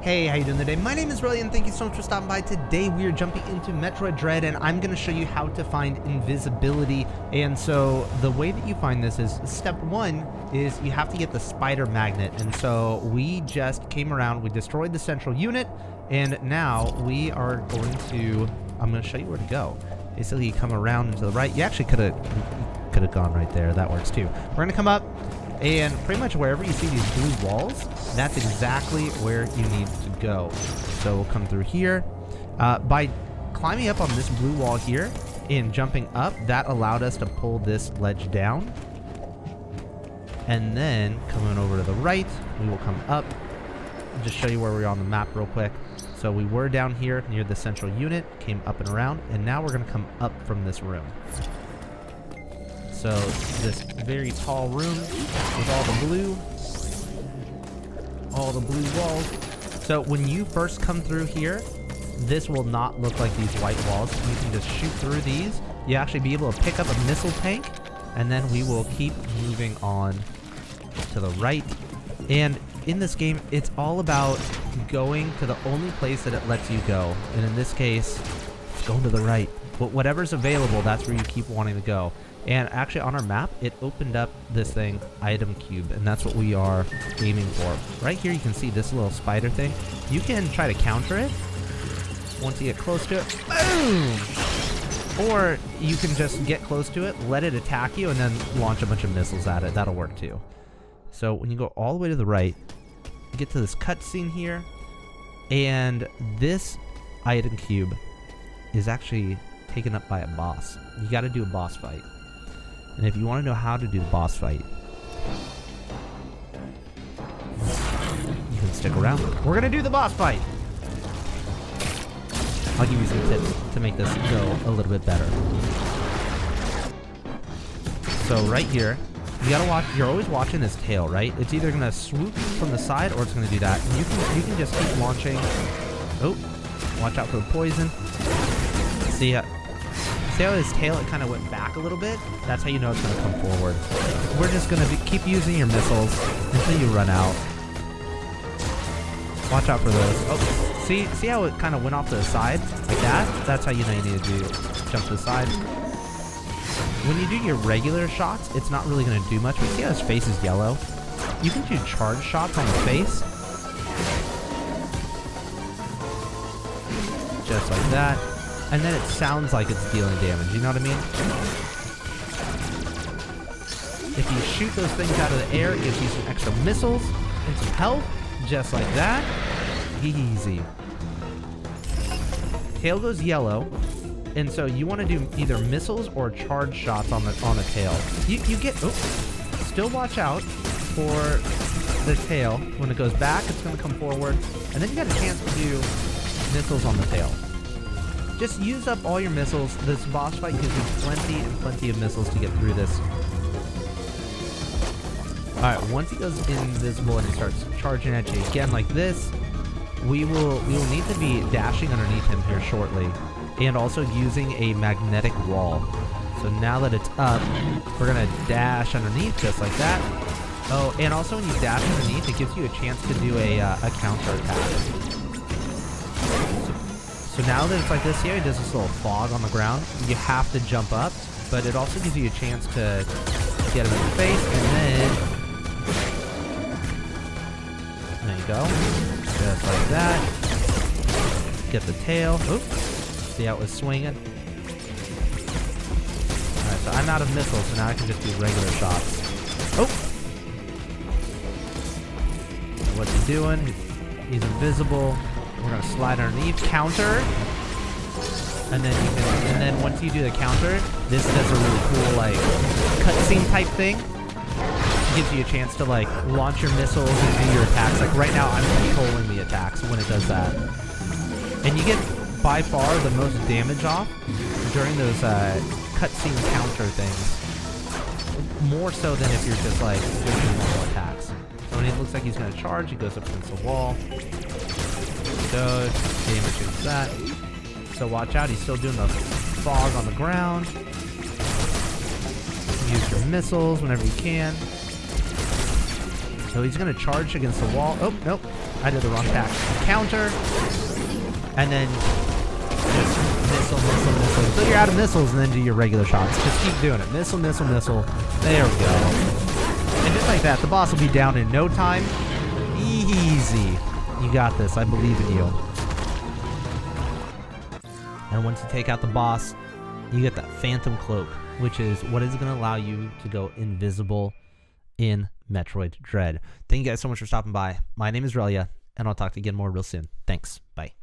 Hey, how you doing today? My name is Relyea and thank you so much for stopping by. Today we are jumping into Metroid Dread and I'm going to show you how to find invisibility. And so the way that you find this is step one is you have to get the spider magnet. And so we just came around, we destroyed the central unit, and now we are going to, I'm going to show you where to go. Basically you come around and to the right. You actually could have gone right there. That works too. We're going to come up. And pretty much wherever you see these blue walls, that's exactly where you need to go. So we'll come through here. By climbing up on this blue wall here and jumping up, that allowed us to pull this ledge down. And then coming over to the right, we will come up. I'll just show you where we are on the map real quick. So we were down here near the central unit, came up and around, and now we're going to come up from this room. So this very tall room with all the blue walls. So when you first come through here, this will not look like these white walls. You can just shoot through these. You actually be able to pick up a missile tank, and then we will keep moving on to the right. And in this game, it's all about going to the only place that it lets you go. And in this case, it's going to the right. But whatever's available, that's where you keep wanting to go. And actually on our map, it opened up this thing, item cube, and that's what we are aiming for. Right here, you can see this little spider thing. You can try to counter it. Once you get close to it, boom! Or you can just get close to it, let it attack you, and then launch a bunch of missiles at it. That'll work too. So when you go all the way to the right, you get to this cutscene here, and this item cube is actually taken up by a boss. You got to do a boss fight, and if you want to know how to do the boss fight, you can stick around. We're gonna do the boss fight. I'll give you some tips to make this go a little bit better. So right here, you gotta watch. You're always watching his tail, right? It's either gonna swoop from the side or it's gonna do that. And you can just keep launching. Oh, watch out for the poison. See ya. See how his tail, it kind of went back a little bit? That's how you know it's going to come forward. We're just going to keep using your missiles until you run out. Watch out for those. Oh, see how it kind of went off to the side? Like that? That's how you know you need to do jump to the side. When you do your regular shots, it's not really going to do much. But see how his face is yellow? You can do charge shots on the face. Just like that. And then it sounds like it's dealing damage, you know what I mean? If you shoot those things out of the air, it gives you some extra missiles and some health, just like that. Easy. Tail goes yellow, and so you want to do either missiles or charge shots on the tail. You get, oops, still watch out for the tail. When it goes back, it's going to come forward, and then you got a chance to do missiles on the tail. Just use up all your missiles. This boss fight gives you plenty and plenty of missiles to get through this. Alright, once he goes invisible and he starts charging at you again like this, we will need to be dashing underneath him here shortly. And also using a magnetic wall. So now that it's up, we're gonna dash underneath just like that. Oh, and also when you dash underneath, it gives you a chance to do a counter attack. So now that it's like this here, it does this little fog on the ground. You have to jump up, but it also gives you a chance to get him in the face, and then... there you go. Just like that. Get the tail. Oops. See how it was swinging? Alright, so I'm out of missiles, so now I can just do regular shots. Oh! What's he doing? He's invisible. We're gonna slide underneath, counter, and then you can, and then once you do the counter, this does a really cool like cutscene type thing. It gives you a chance to like launch your missiles and do your attacks. Like right now, I'm controlling the attacks when it does that, and you get by far the most damage off during those cutscene counter things, more so than if you're just like doing normal attacks. So when it looks like he's gonna charge, he goes up against the wall. Damage is that. So watch out, he's still doing the fog on the ground. Use your missiles whenever you can. So he's going to charge against the wall. Oh, nope. I did the wrong attack. Counter. And then missile, missile, missile. So you're out of missiles and then do your regular shots. Just keep doing it. Missile, missile, missile. There we go. And just like that, the boss will be down in no time. Easy. You got this. I believe in you. And once you take out the boss, you get that Phantom Cloak, which is what is going to allow you to go invisible in Metroid Dread. Thank you guys so much for stopping by. My name is Relyea, and I'll talk to you again more real soon. Thanks. Bye.